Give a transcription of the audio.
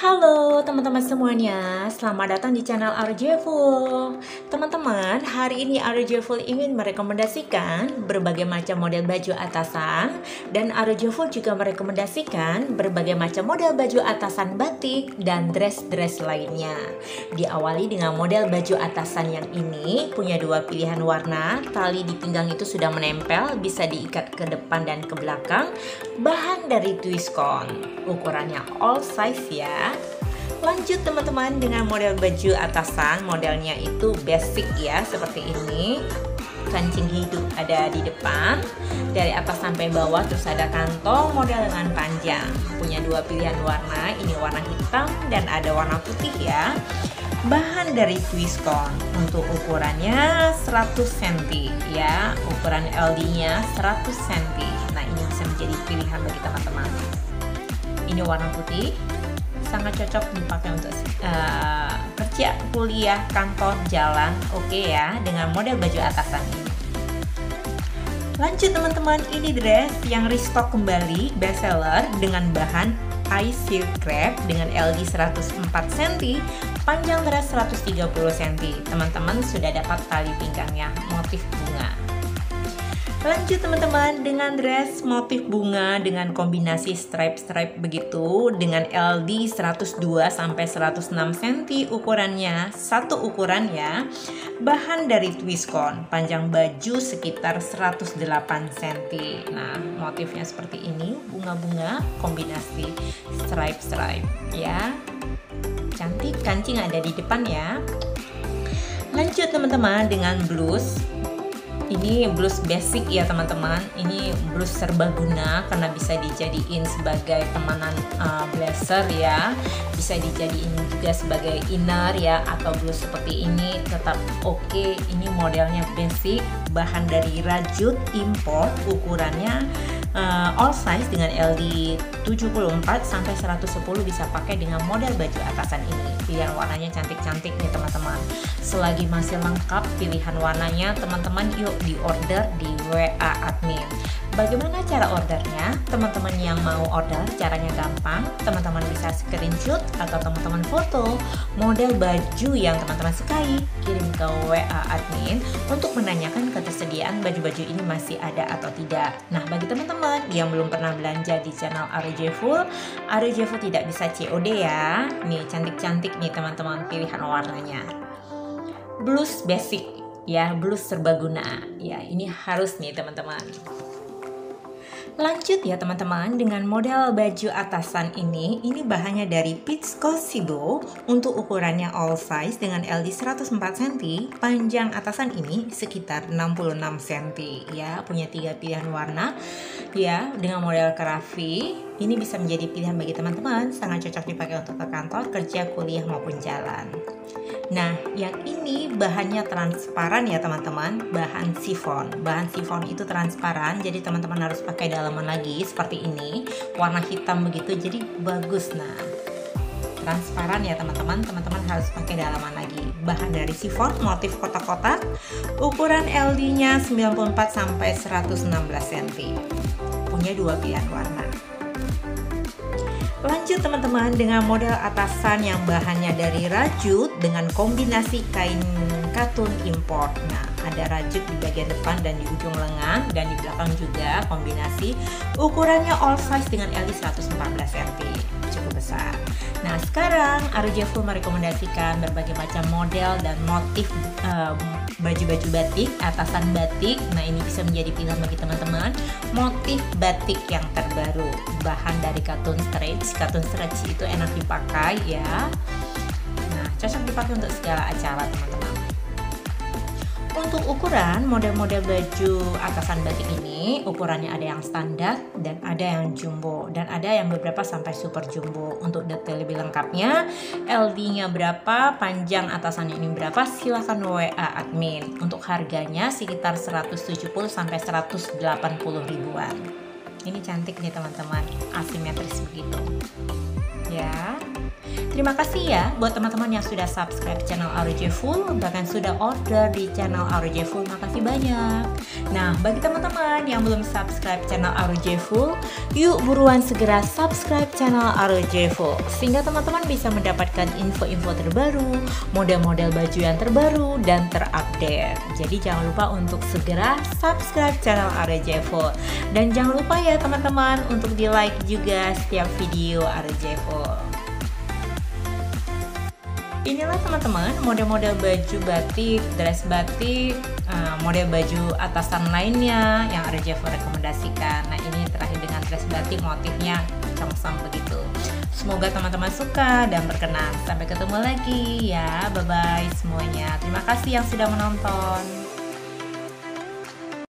Halo teman-teman semuanya, selamat datang di channel RJFul. Teman-teman, hari ini RJFul ingin merekomendasikan berbagai macam model baju atasan, dan RJFul juga merekomendasikan berbagai macam model baju atasan batik dan dress-dress lainnya. Diawali dengan model baju atasan yang ini, punya dua pilihan warna, tali di pinggang itu sudah menempel, bisa diikat ke depan dan ke belakang, bahan dari twiskon, ukurannya all size ya. Lanjut teman-teman dengan model baju atasan, modelnya itu basic ya, seperti ini. Kancing hidup ada di depan, dari atas sampai bawah, terus ada kantong model lengan panjang. Punya dua pilihan warna, ini warna hitam dan ada warna putih ya. Bahan dari twiskon, untuk ukurannya 100 cm ya, ukuran LD-nya 100 cm. Nah, ini bisa menjadi pilihan bagi teman-teman. Ini warna putih, sangat cocok dipakai untuk kerja, kuliah, kantor, jalan, oke ya, dengan model baju atasan ini. Lanjut teman-teman, ini dress yang restock kembali, best seller, dengan bahan silk crepe dengan LD 104 cm, panjang dress 130 cm. Teman-teman sudah dapat tali pinggangnya, motif bunga. Lanjut teman-teman dengan dress motif bunga dengan kombinasi stripe-stripe begitu, dengan LD 102 sampai 106 cm, ukurannya satu ukuran ya. Bahan dari twiskon, panjang baju sekitar 108 cm. Nah, motifnya seperti ini, bunga-bunga kombinasi stripe-stripe ya. Cantik, kancing ada di depan ya. Lanjut teman-teman dengan blus. Ini blus basic ya teman-teman, ini blus serbaguna karena bisa dijadiin sebagai temanan blazer ya, bisa dijadiin juga sebagai inner ya, atau blus seperti ini tetap oke. Ini modelnya basic, bahan dari rajut impor, ukurannya all size dengan LD 74 sampai 110, bisa pakai dengan model baju atasan ini. Pilihan warnanya cantik-cantik nih teman-teman. Selagi masih lengkap pilihan warnanya, teman-teman yuk di order di WA admin. Bagaimana cara ordernya? Teman-teman yang mau order, caranya gampang. Teman-teman bisa screenshot atau teman-teman foto model baju yang teman-teman sukai, kirim ke WA admin untuk menanyakan ketersediaan baju-baju ini masih ada atau tidak. Nah, bagi teman-teman yang belum pernah belanja di channel RJFul, RJFul tidak bisa COD ya. Nih, cantik-cantik nih teman-teman pilihan warnanya. Blus basic ya, blus serbaguna ya, ini harus nih teman-teman. Lanjut ya teman-teman dengan model baju atasan ini bahannya dari peach kosibo, untuk ukurannya all size dengan LD 104 cm, panjang atasan ini sekitar 66 cm ya, punya tiga pilihan warna ya, dengan model karafi. Ini bisa menjadi pilihan bagi teman-teman, sangat cocok dipakai untuk ke kantor, kerja, kuliah maupun jalan. Nah, yang ini bahannya transparan ya teman-teman, bahan sifon. Bahan sifon itu transparan, jadi teman-teman harus pakai dalaman lagi seperti ini, warna hitam begitu, jadi bagus. Nah, transparan ya teman-teman, teman-teman harus pakai dalaman lagi. Bahan dari sifon, motif kotak-kotak, ukuran LD-nya 94 sampai 116 cm. Punya dua pilihan warna. Lanjut teman-teman dengan model atasan yang bahannya dari rajut dengan kombinasi kain katun impor. Nah, ada rajut di bagian depan dan di ujung lengan dan di belakang juga kombinasi. Ukurannya all size dengan LD 114 cm, cukup besar. Nah, sekarang RJFul merekomendasikan berbagai macam model dan motif baju-baju batik, atasan batik. Nah, ini bisa menjadi pilihan bagi teman-teman. Motif batik yang terbaru, bahan dari katun stretch. Katun stretch itu enak dipakai ya. Nah, cocok dipakai untuk segala acara teman-teman. Untuk ukuran model-model baju atasan batik ini, ukurannya ada yang standar dan ada yang jumbo, dan ada yang beberapa sampai super jumbo. Untuk detail lebih lengkapnya, LD-nya berapa, panjang atasannya ini berapa, silahkan WA admin. Untuk harganya sekitar 170 sampai 180 ribuan. Ini cantik nih teman-teman, asimetris begitu ya. Terima kasih ya buat teman-teman yang sudah subscribe channel Arojeful, bahkan sudah order di channel Arojeful, makasih banyak. Nah, bagi teman-teman yang belum subscribe channel Arojeful, yuk buruan segera subscribe channel Arojeful sehingga teman-teman bisa mendapatkan info-info terbaru, model-model baju yang terbaru dan terupdate. Jadi jangan lupa untuk segera subscribe channel Arojeful, dan jangan lupa ya teman-teman untuk di-like juga setiap video Arojeful. Inilah teman-teman model-model baju batik, dress batik, model baju atasan lainnya yang Arojeful rekomendasikan. Nah, ini terakhir dengan dress batik motifnya kencang begitu. Semoga teman-teman suka dan berkenan. Sampai ketemu lagi ya, bye-bye semuanya. Terima kasih yang sudah menonton.